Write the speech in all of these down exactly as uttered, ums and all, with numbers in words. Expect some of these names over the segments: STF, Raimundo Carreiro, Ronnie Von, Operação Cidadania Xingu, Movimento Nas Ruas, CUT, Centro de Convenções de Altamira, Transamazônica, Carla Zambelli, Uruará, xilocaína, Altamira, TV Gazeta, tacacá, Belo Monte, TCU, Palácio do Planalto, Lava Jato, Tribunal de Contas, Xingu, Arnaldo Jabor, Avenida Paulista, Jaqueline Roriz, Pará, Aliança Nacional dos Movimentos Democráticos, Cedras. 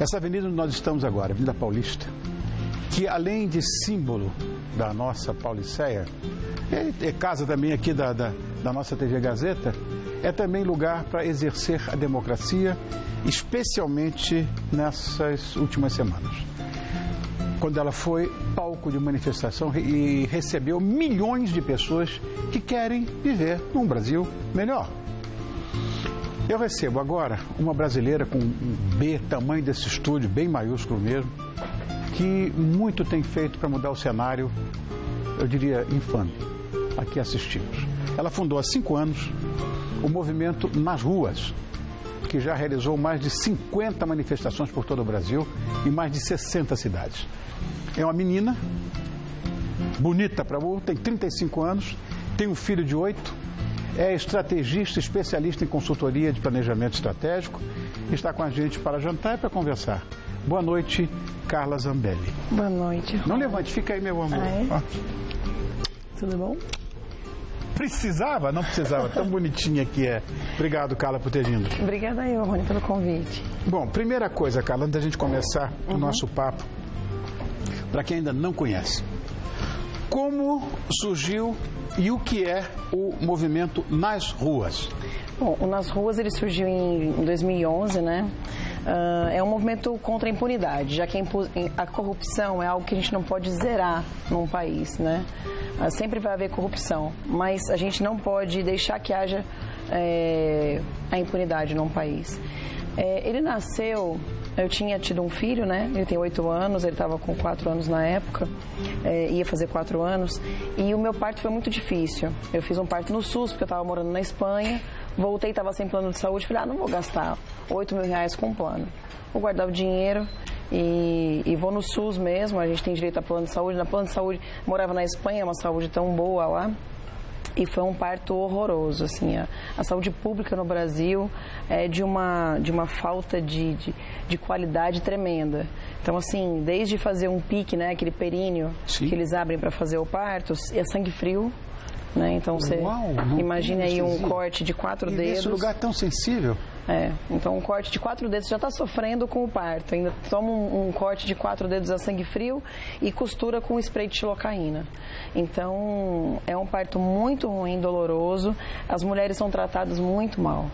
Essa avenida onde nós estamos agora, a Avenida Paulista, que além de símbolo da nossa pauliceia, é, é casa também aqui da, da, da nossa T V Gazeta, é também lugar para exercer a democracia, especialmente nessas últimas semanas, quando ela foi palco de manifestação e recebeu milhões de pessoas que querem viver num Brasil melhor. Eu recebo agora uma brasileira com um B, tamanho desse estúdio, bem maiúsculo mesmo, que muito tem feito para mudar o cenário, eu diria, infame, a que assistimos. Ela fundou há cinco anos o Movimento Nas Ruas, que já realizou mais de cinquenta manifestações por todo o Brasil, em mais de sessenta cidades. É uma menina, bonita para burro, tem trinta e cinco anos, tem um filho de oito, é estrategista, especialista em consultoria de planejamento estratégico, está com a gente para jantar e para conversar. Boa noite, Carla Zambelli. Boa noite. Não levante, fica aí, meu amor. Ah, é? Oh. Tudo bom? Precisava? Não precisava, tão bonitinha que é. Obrigado, Carla, por ter vindo. Obrigada a eu, Rony, pelo convite. Bom, primeira coisa, Carla, antes da gente começar uhum. o nosso papo, para quem ainda não conhece, como surgiu e o que é o Movimento Nas Ruas? Bom, o Nas Ruas ele surgiu em dois mil e onze, né? Uh, é um movimento contra a impunidade, já que a corrupção é algo que a gente não pode zerar num país, né? Uh, sempre vai haver corrupção, mas a gente não pode deixar que haja é, a impunidade num país. É, ele nasceu, eu tinha tido um filho, né? Ele tem oito anos, ele estava com quatro anos na época, é, ia fazer quatro anos, e o meu parto foi muito difícil. Eu fiz um parto no SUS, porque eu estava morando na Espanha. Voltei, estava sem plano de saúde, falei, ah, não vou gastar oito mil reais com plano. Vou guardar o dinheiro e, e vou no SUS mesmo, a gente tem direito a plano de saúde. Na plano de saúde, morava na Espanha, uma saúde tão boa lá. E foi um parto horroroso, assim, a, a saúde pública no Brasil é de uma, de uma falta de, de, de qualidade tremenda. Então, assim, desde fazer um pique, né, aquele períneo Sim. que eles abrem para fazer o parto, é sangue frio. Né? Então você Uau, imagina aí um corte de quatro e dedos. Nesse lugar tão sensível. É, então um corte de quatro dedos já está sofrendo com o parto. Ainda toma um, um corte de quatro dedos a sangue frio e costura com spray de xilocaína. Então é um parto muito ruim, doloroso. As mulheres são tratadas muito mal.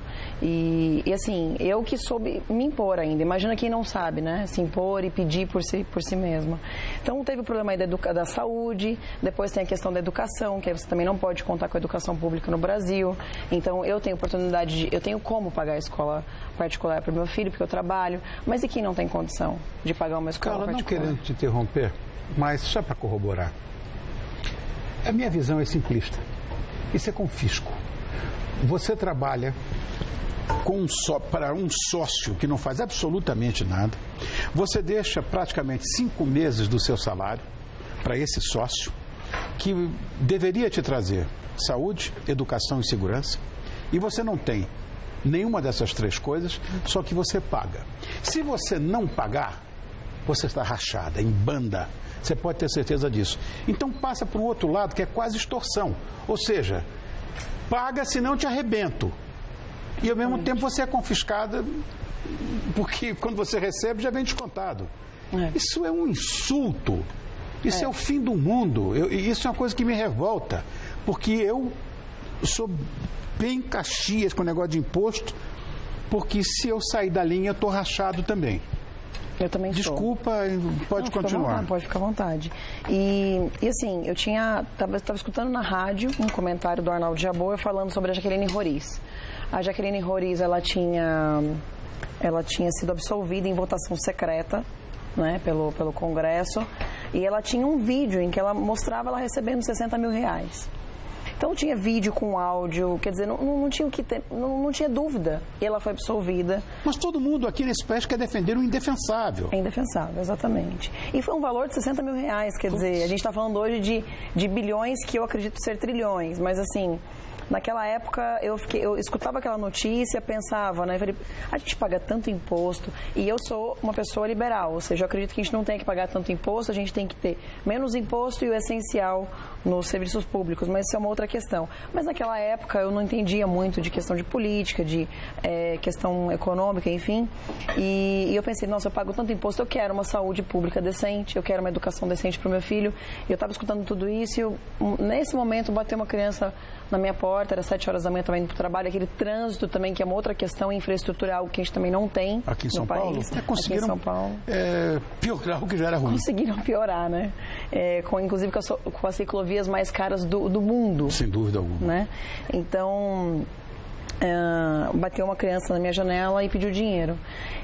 E, e assim, eu que soube me impor ainda. Imagina quem não sabe, né? Se impor e pedir por si, por si mesma. Então teve o problema aí da, educa da saúde, depois tem a questão da educação, que aí você também não pode. Pode contar com a educação pública no Brasil. Então, eu tenho oportunidade, de, eu tenho como pagar a escola particular para o meu filho, porque eu trabalho. Mas e quem não tem condição de pagar uma escola Carla, particular? Não querendo te interromper, mas só para corroborar. A minha visão é simplista. Isso é confisco. Você trabalha com um só, para um sócio que não faz absolutamente nada. Você deixa praticamente cinco meses do seu salário para esse sócio, que deveria te trazer saúde, educação e segurança, e você não tem nenhuma dessas três coisas, só que você paga. Se você não pagar, você está rachada, em banda. Você pode ter certeza disso. Então passa para o outro lado, que é quase extorsão. Ou seja, paga senão te arrebento. E ao mesmo tempo você é confiscada, porque quando você recebe já vem descontado. Isso é um insulto. Isso é. é o fim do mundo. Eu, isso é uma coisa que me revolta, porque eu sou bem caxias com o negócio de imposto, porque se eu sair da linha, eu estou rachado também. Eu também sou. Desculpa, pode Não, continuar. Fica vontade, pode ficar à vontade. E, e assim, eu tinha, tava, tava escutando na rádio um comentário do Arnaldo Jabor falando sobre a Jaqueline Roriz. A Jaqueline Roriz, ela tinha, ela tinha sido absolvida em votação secreta, né, pelo, pelo Congresso, e ela tinha um vídeo em que ela mostrava ela recebendo sessenta mil reais. Então tinha vídeo com áudio, quer dizer, não, não, tinha, o que ter, não, não tinha dúvida, e ela foi absolvida. Mas todo mundo aqui nesse país quer defender o indefensável. É indefensável, exatamente. E foi um valor de sessenta mil reais, quer Putz. dizer, a gente está falando hoje de, de bilhões, que eu acredito ser trilhões, mas assim... Naquela época, eu, fiquei, eu escutava aquela notícia, pensava, né? Falei, a gente paga tanto imposto, e eu sou uma pessoa liberal, ou seja, eu acredito que a gente não tem que pagar tanto imposto, a gente tem que ter menos imposto e o essencial nos serviços públicos, mas isso é uma outra questão. Mas naquela época eu não entendia muito de questão de política, de é, questão econômica, enfim. E, e eu pensei, nossa, eu pago tanto imposto, eu quero uma saúde pública decente, eu quero uma educação decente para o meu filho. E eu estava escutando tudo isso e eu, nesse momento bateu uma criança na minha porta, era sete horas da manhã, estava indo para o trabalho, aquele trânsito também, que é uma outra questão infraestrutural que a gente também não tem aqui em São Paulo. Até conseguiram, aqui em São Paulo. É, piorar o que já era ruim. Conseguiram piorar, né? É, com, inclusive com, a, com as ciclovias mais caras do, do mundo. Sem dúvida alguma. Né? Então, é, bateu uma criança na minha janela e pediu dinheiro.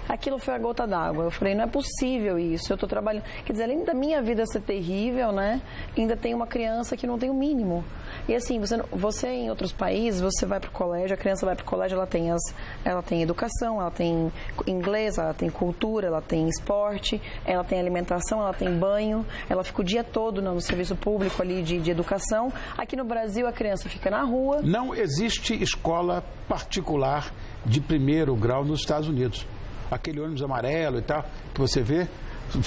Aquilo foi a gota d'água. Eu falei, não é possível isso, eu estou trabalhando. Quer dizer, além da minha vida ser terrível, né? Ainda tem uma criança que não tem o mínimo. E assim, você, você em outros países, você vai para o colégio, a criança vai para o colégio, ela tem, as, ela tem educação, ela tem inglês, ela tem cultura, ela tem esporte, ela tem alimentação, ela tem banho, ela fica o dia todo no serviço público ali de, de educação. Aqui no Brasil, a criança fica na rua. Não existe escola particular de primeiro grau nos Estados Unidos. Aquele ônibus amarelo e tal, que você vê,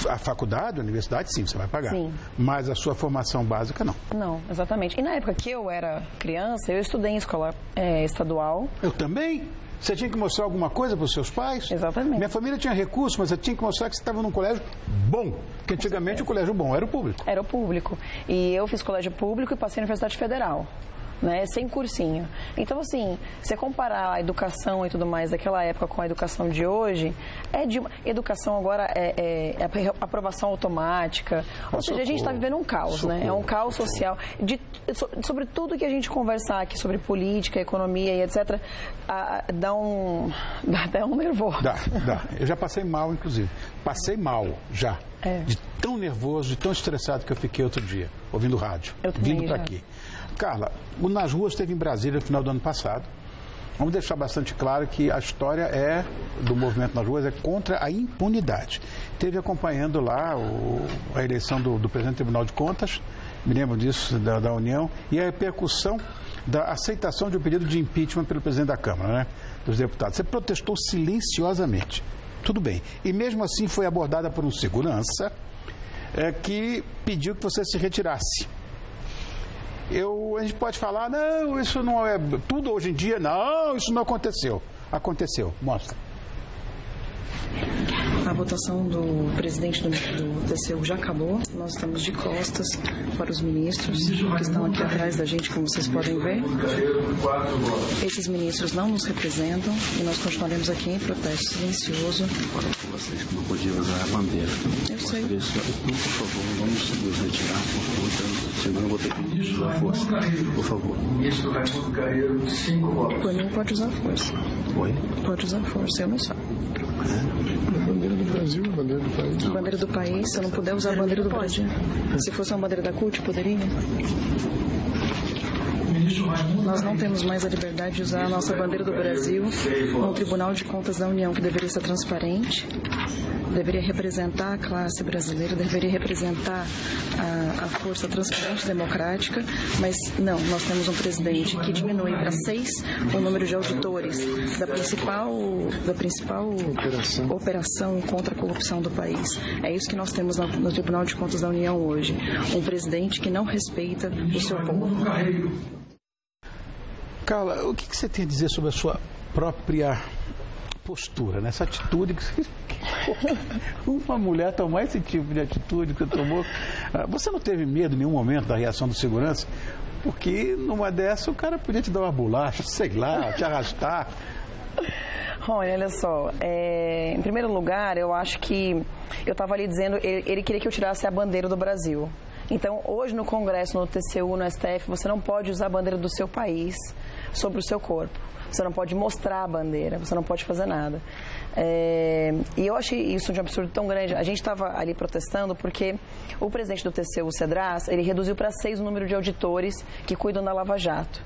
a faculdade, a universidade, sim, você vai pagar. Sim. Mas a sua formação básica, não. Não, exatamente. E na época que eu era criança, eu estudei em escola é, estadual. Eu também? Você tinha que mostrar alguma coisa para os seus pais? Exatamente. Minha família tinha recursos, mas eu tinha que mostrar que você estava num colégio bom. Porque antigamente o colégio bom era o público. Era o público. E eu fiz colégio público e passei na Universidade Federal. Né, sem cursinho. Então, assim, se comparar a educação e tudo mais daquela época com a educação de hoje, é de uma... educação agora é, é, é aprovação automática. Ou ah, seja, socorro. A gente está vivendo um caos, socorro, né? É um caos socorro. Social. De, so, sobre tudo que a gente conversar aqui, sobre política, economia e etcétera, a, dá um... Dá, dá um nervoso. Dá, dá. Eu já passei mal, inclusive. Passei mal, já. É. De tão nervoso, de tão estressado que eu fiquei outro dia, ouvindo rádio, eu vindo para aqui. Carla, o Nas Ruas esteve em Brasília no final do ano passado. Vamos deixar bastante claro que a história é do Movimento Nas Ruas é contra a impunidade. Esteve acompanhando lá o, a eleição do, do presidente do Tribunal de Contas, me lembro disso, da, da União, e a repercussão da aceitação de um pedido de impeachment pelo presidente da Câmara, né, dos deputados. Você protestou silenciosamente, tudo bem. E mesmo assim foi abordada por um segurança é, que pediu que você se retirasse. Eu, a gente pode falar, não, isso não é... Tudo hoje em dia, não, isso não aconteceu. Aconteceu. Mostra. A votação do presidente do, do T C U já acabou. Nós estamos de costas para os ministros que estão aqui atrás da gente, como vocês podem ver. Esses ministros não nos representam e nós continuaremos aqui em protesto silencioso. Agora com vocês que não podia usar a bandeira. Eu sei. Por favor, vamos nos retirar por conta, senão eu vou ter que usar a força. Por favor. Ministro Raimundo Carreiro, cinco votos. Por mim pode usar a força. Oi? Pode usar a força, eu não sei. A bandeira do Brasil, a bandeira do país. A bandeira do país, se eu não puder usar a bandeira do Brasil. Se fosse uma bandeira da CUT, poderia? Nós não temos mais a liberdade de usar a nossa bandeira do Brasil no Tribunal de Contas da União, que deveria ser transparente, deveria representar a classe brasileira, deveria representar a, a força transparente democrática, mas não, nós temos um presidente que diminui para seis o número de auditores da principal, da principal operação. operação contra a corrupção do país. É isso que nós temos no, no Tribunal de Contas da União hoje, um presidente que não respeita o seu povo. Carla, o que, que você tem a dizer sobre a sua própria postura, né? Essa atitude que você... Uma mulher tomar esse tipo de atitude que você tomou. Você não teve medo em nenhum momento da reação do segurança? Porque numa dessa o cara podia te dar uma bolacha, sei lá, te arrastar. Olha, olha só, é, em primeiro lugar, eu acho que eu estava ali dizendo, ele, ele queria que eu tirasse a bandeira do Brasil. Então, hoje no Congresso, no T C U, no S T F, você não pode usar a bandeira do seu país sobre o seu corpo. Você não pode mostrar a bandeira, você não pode fazer nada. É... E eu achei isso de um absurdo tão grande. A gente estava ali protestando porque o presidente do T C U, Cedras, ele reduziu para seis o número de auditores que cuidam da Lava Jato.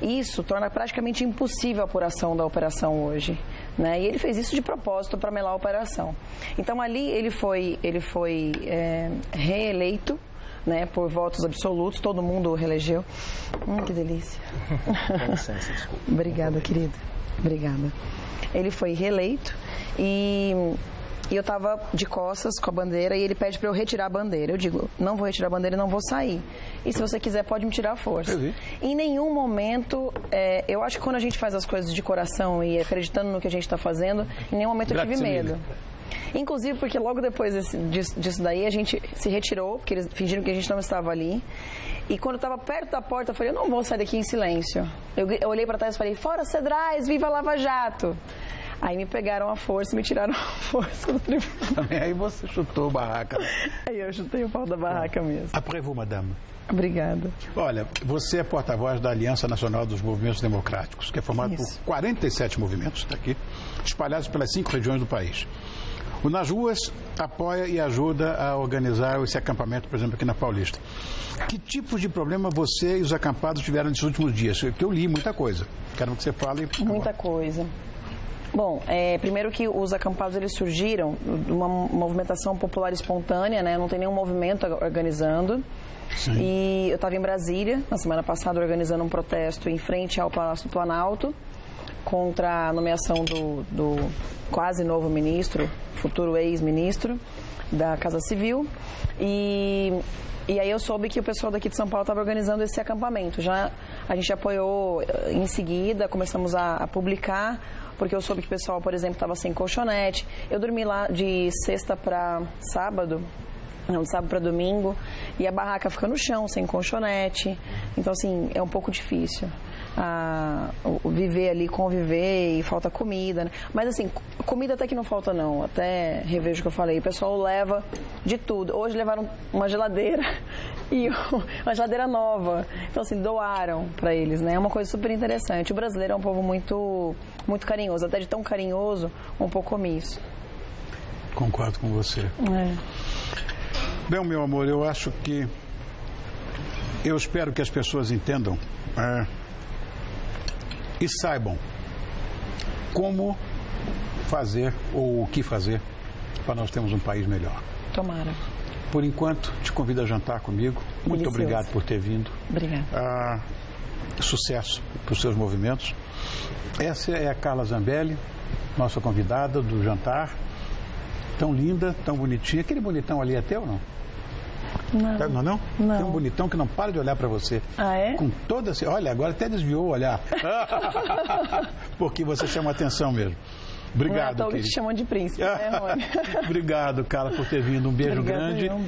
Isso torna praticamente impossível a apuração da operação hoje, né? E ele fez isso de propósito para melar a operação. Então, ali ele foi, ele foi é, reeleito, né, por votos absolutos, todo mundo reelegeu. Hum, que delícia. Com licença, desculpa. Obrigada, querida. Obrigada. Ele foi reeleito e e eu estava de costas com a bandeira e ele pede para eu retirar a bandeira. Eu digo, não vou retirar a bandeira, não vou sair. E se você quiser, pode me tirar a força. Uhum. Em nenhum momento, é, eu acho que quando a gente faz as coisas de coração e acreditando no que a gente está fazendo, em nenhum momento eu tive medo. Inclusive porque logo depois desse, disso, disso daí a gente se retirou, porque eles fingiram que a gente não estava ali. E quando eu estava perto da porta, eu falei, eu não vou sair daqui em silêncio. Eu, eu olhei para trás e falei, fora Cedras, viva Lava Jato. Aí me pegaram a força e me tiraram a força do tribunal. Aí você chutou a barraca. Aí eu chutei o pau da barraca mesmo. Aprevo, madame. Obrigada. Olha, você é porta-voz da Aliança Nacional dos Movimentos Democráticos, que é formada por quarenta e sete movimentos, está aqui, espalhados pelas cinco regiões do país. O Nas Ruas apoia e ajuda a organizar esse acampamento, por exemplo, aqui na Paulista. Que tipo de problema você e os acampados tiveram nesses últimos dias? Porque eu li muita coisa. Quero que você fale. Muita coisa. Bom, é, primeiro que os acampados eles surgiram de uma movimentação popular espontânea, né? Não tem nenhum movimento organizando. Sim. E eu estava em Brasília, na semana passada, organizando um protesto em frente ao Palácio do Planalto contra a nomeação do, do quase novo ministro, futuro ex-ministro da Casa Civil. E, e aí eu soube que o pessoal daqui de São Paulo estava organizando esse acampamento. Já a gente apoiou em seguida, começamos a, a publicar, porque eu soube que o pessoal, por exemplo, estava sem colchonete. Eu dormi lá de sexta para sábado, não, de sábado para domingo, e a barraca fica no chão, sem colchonete. Então, assim, é um pouco difícil a, o viver ali, conviver, e falta comida. Né? Mas, assim, comida até que não falta, não. Até revejo o que eu falei. O pessoal leva de tudo. Hoje levaram uma geladeira, e uma geladeira nova. Então, assim, doaram para eles, né? É uma coisa super interessante. O brasileiro é um povo muito... muito carinhoso, até de tão carinhoso, um pouco omisso. Concordo com você. É. Bem, meu amor, eu acho que... Eu espero que as pessoas entendam é, e saibam como fazer ou o que fazer para nós termos um país melhor. Tomara. Por enquanto, te convido a jantar comigo. Muito Delicioso. Obrigado por ter vindo. Obrigada. Ah, sucesso para os seus movimentos. Essa é a Carla Zambelli, nossa convidada do jantar. Tão linda, tão bonitinha. Aquele bonitão ali é teu ou não? Não. Não, não? Não. Tem um bonitão que não para de olhar para você. Ah, é? Com toda... Olha, agora até desviou o olhar. Porque você chama atenção mesmo. Obrigado, querido. Não é à toa que te chamam de príncipe, né, Rony? Obrigado, Carla, por ter vindo. Um beijo Obrigada, grande. Não, um beijo.